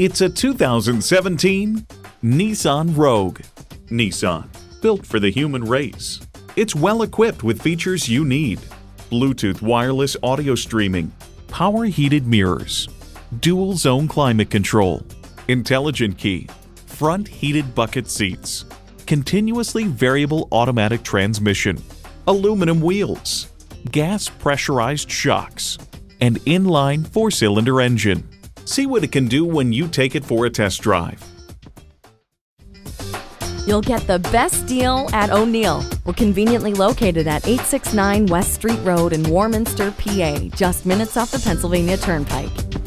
It's a 2017 Nissan Rogue. Nissan, built for the human race. It's well equipped with features you need: Bluetooth wireless audio streaming, power heated mirrors, dual zone climate control, intelligent key, front heated bucket seats, continuously variable automatic transmission, aluminum wheels, gas pressurized shocks, and inline four-cylinder engine. See what it can do when you take it for a test drive. You'll get the best deal at O'Neil. We're conveniently located at 869 West Street Road in Warminster, PA, just minutes off the Pennsylvania Turnpike.